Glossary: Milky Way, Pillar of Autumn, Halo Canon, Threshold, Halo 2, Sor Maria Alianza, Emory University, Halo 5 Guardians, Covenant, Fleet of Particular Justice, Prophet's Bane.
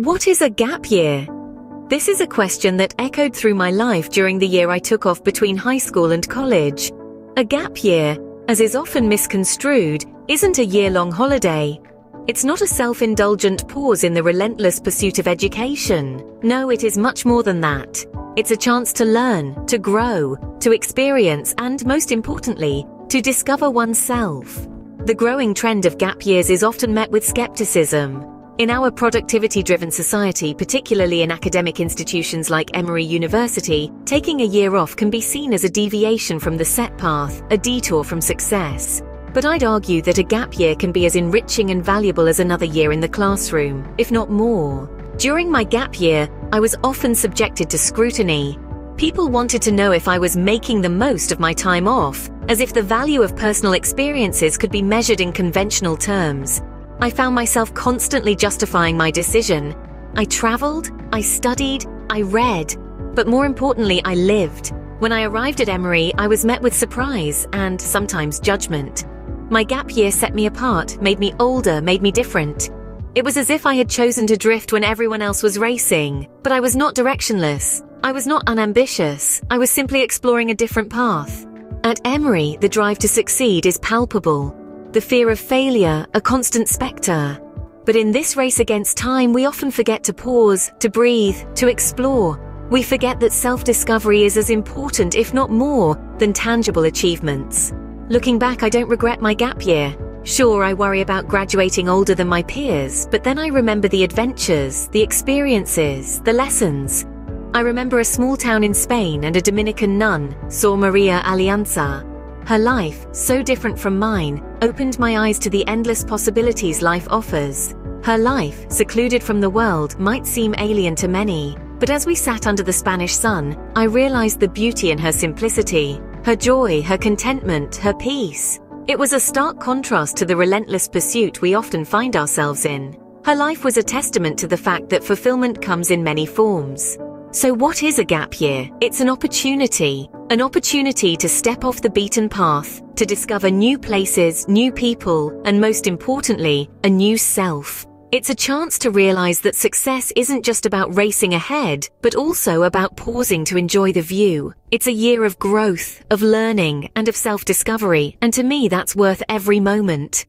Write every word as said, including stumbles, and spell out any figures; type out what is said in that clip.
What is a gap year? This is a question that echoed through my life during the year I took off between high school and college. A gap year, as is often misconstrued, isn't a year-long holiday. It's not a self-indulgent pause in the relentless pursuit of education. No, it is much more than that. It's a chance to learn, to grow, to experience, and most importantly, to discover oneself. The growing trend of gap years is often met with skepticism. In our productivity-driven society, particularly in academic institutions like Emory University, taking a year off can be seen as a deviation from the set path, a detour from success. But I'd argue that a gap year can be as enriching and valuable as another year in the classroom, if not more. During my gap year, I was often subjected to scrutiny. People wanted to know if I was making the most of my time off, as if the value of personal experiences could be measured in conventional terms. I found myself constantly justifying my decision. I traveled, I studied, I read, but more importantly, I lived. When I arrived at Emory, I was met with surprise and sometimes judgment. My gap year set me apart, made me older, made me different. It was as if I had chosen to drift when everyone else was racing, but I was not directionless. I was not unambitious. I was simply exploring a different path. At Emory, the drive to succeed is palpable. The fear of failure, a constant spectre. But in this race against time, we often forget to pause, to breathe, to explore. We forget that self-discovery is as important, if not more, than tangible achievements. Looking back, I don't regret my gap year. Sure, I worry about graduating older than my peers, but then I remember the adventures, the experiences, the lessons. I remember a small town in Spain and a Dominican nun, Sor Maria Alianza. Her life, so different from mine, opened my eyes to the endless possibilities life offers. Her life, secluded from the world, might seem alien to many, but as we sat under the Spanish sun, I realized the beauty in her simplicity, her joy, her contentment, her peace. It was a stark contrast to the relentless pursuit we often find ourselves in. Her life was a testament to the fact that fulfillment comes in many forms. So what is a gap year? It's an opportunity. An opportunity to step off the beaten path, to discover new places, new people, and most importantly, a new self. It's a chance to realize that success isn't just about racing ahead, but also about pausing to enjoy the view. It's a year of growth, of learning, and of self-discovery, and to me that's worth every moment.